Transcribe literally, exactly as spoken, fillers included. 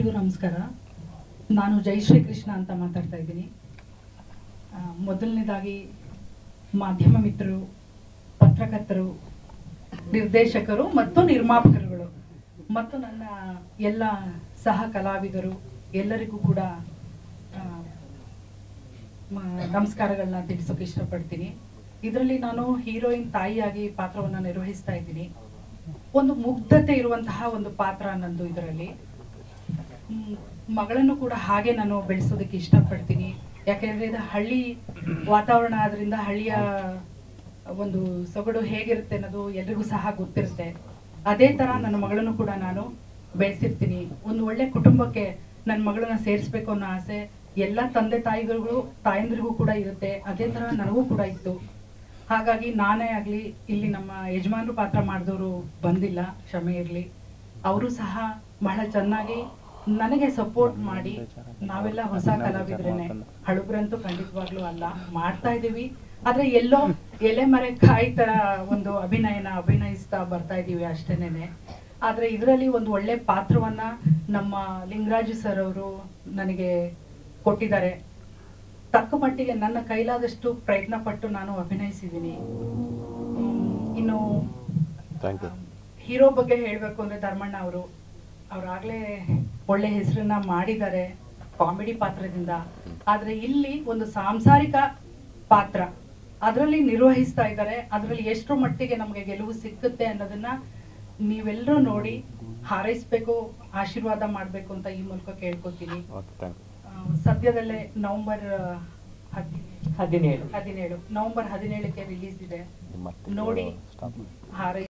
ಎಲ್ರಿಗೂ ನಮಸ್ಕಾರ. ನಾನು ಜಯಶ್ರೀ ಕೃಷ್ಣ ಅಂತ ಮಾತಾಡ್ತಾ ಇದ್ದೀನಿ. ಮೊದಲನೇದಾಗಿ ಮಾಧ್ಯಮ ಮಿತ್ರರು, ಪತ್ರಕರ್ತರು, ನಿರ್ದೇಶಕರು ಮತ್ತು ನಿರ್ಮಾಪಕರುಗಳು ಮತ್ತು ನನ್ನ ಎಲ್ಲ ಸಹ ಕಲಾವಿದರು ಎಲ್ಲರಿಗೂ ಕೂಡ ನಮಸ್ಕಾರಗಳನ್ನ ತಿಳಿಸೋಕೆ ಇಷ್ಟಪಡ್ತೀನಿ. ಇದರಲ್ಲಿ ನಾನು ಹೀರೋಯಿನ್ ತಾಯಿಯಾಗಿ ಪಾತ್ರವನ್ನು ನಿರ್ವಹಿಸ್ತಾ ಇದ್ದೀನಿ. ಒಂದು ಮುಗ್ಧತೆ ಇರುವಂತಹ ಒಂದು ಪಾತ್ರ ನಂದು. ಇದರಲ್ಲಿ ಮಗಳನ್ನು ಕೂಡ ಹಾಗೆ ನಾನು ಬೆಳೆಸೋದಕ್ಕೆ ಇಷ್ಟಪಡ್ತೀನಿ. ಯಾಕೆಂದ್ರೆ ಇದು ಹಳ್ಳಿ ವಾತಾವರಣ, ಆದ್ರಿಂದ ಹಳ್ಳಿಯ ಒಂದು ಸೊಗಡು ಹೇಗಿರುತ್ತೆ ಅನ್ನೋದು ಎಲ್ರಿಗೂ ಸಹ ಗೊತ್ತಿರುತ್ತೆ. ಅದೇ ತರ ನನ್ನ ಮಗಳನ್ನು ಕೂಡ ನಾನು ಬೆಳೆಸಿರ್ತೀನಿ. ಒಂದು ಒಳ್ಳೆ ಕುಟುಂಬಕ್ಕೆ ನನ್ನ ಮಗಳನ್ನ ಸೇರಿಸ್ಬೇಕು ಅನ್ನೋ ಆಸೆ ಎಲ್ಲ ತಂದೆ ತಾಯಿಗಳು ತಾಯಂದ್ರಿಗೂ ಕೂಡ ಇರುತ್ತೆ. ಅದೇ ತರ ನನಗೂ ಕೂಡ ಇತ್ತು. ಹಾಗಾಗಿ ನಾನೇ ಆಗಲಿ, ಇಲ್ಲಿ ನಮ್ಮ ಯಜಮಾನರು ಪಾತ್ರ ಮಾಡಿದವರು ಬಂದಿಲ್ಲ, ಕ್ಷಮೆ ಇರಲಿ, ಅವರು ಸಹ ಬಹಳ ಚೆನ್ನಾಗಿ ನನಗೆ ಸಪೋರ್ಟ್ ಮಾಡಿ, ನಾವೆಲ್ಲ ಹೊಸ ಕಲಾವಿದ್ರೇನೆ, ಹಳುಬ್ರಂತೂ ಖಂಡಿತವಾಗ್ಲೂ ಅಲ್ಲ, ಮಾಡ್ತಾ ಇದೀವಿ. ಆದ್ರೆ ಎಲ್ಲೋ ಎಲೆ ಮರೆ ಕಾಯಿ ತರ ಒಂದು ಅಭಿನಯನ ಅಭಿನಯಿಸ್ತಾ ಬರ್ತಾ ಇದೀವಿ ಅಷ್ಟೇನೆ. ಆದ್ರೆ ಇದರಲ್ಲಿ ಒಂದು ಒಳ್ಳೆ ಪಾತ್ರವನ್ನ ನಮ್ಮ ಲಿಂಗರಾಜು ಸರ್ ಅವರು ನನಗೆ ಕೊಟ್ಟಿದ್ದಾರೆ. ತಕ್ಕ ಮಟ್ಟಿಗೆ ನನ್ನ ಕೈಲಾದಷ್ಟು ಪ್ರಯತ್ನ ಪಟ್ಟು ನಾನು ಅಭಿನಯಿಸಿದ್ದೀನಿ. ಇನ್ನು ಹೀರೋ ಬಗ್ಗೆ ಹೇಳಬೇಕು ಅಂದ್ರೆ ಧರ್ಮಣ್ಣ ಅವರು ಅವ್ರಾಗ್ಲೇ ಒಳ್ಳೆ ಹೆಸರನ್ನ ಮಾಡಿದ್ದಾರೆ ಕಾಮಿಡಿ ಪಾತ್ರದಿಂದ. ಆದ್ರೆ ಇಲ್ಲಿ ಒಂದು ಸಾಂಸಾರಿಕ ಪಾತ್ರ ಅದರಲ್ಲಿ ನಿರ್ವಹಿಸ್ತಾ ಇದ್ದಾರೆ. ಅದರಲ್ಲಿ ಎಷ್ಟು ಮಟ್ಟಿಗೆ ನಮಗೆ ಗೆಲುವು ಸಿಕ್ಕುತ್ತೆ ಅನ್ನೋದನ್ನ ನೀವೆಲ್ಲರೂ ನೋಡಿ ಹಾರೈಸ್ಬೇಕು, ಆಶೀರ್ವಾದ ಮಾಡ್ಬೇಕು ಅಂತ ಈ ಮೂಲಕ ಕೇಳ್ಕೊತೀನಿ. ಸದ್ಯದಲ್ಲೇ ನವೆಂಬರ್ ಹದಿನೇಳು ಹದಿನೇಳು ನವೆಂಬರ್ ಹದಿನೇಳಕ್ಕೆ ರಿಲೀಸ್ ಇದೆ, ನೋಡಿ ಹಾರೈ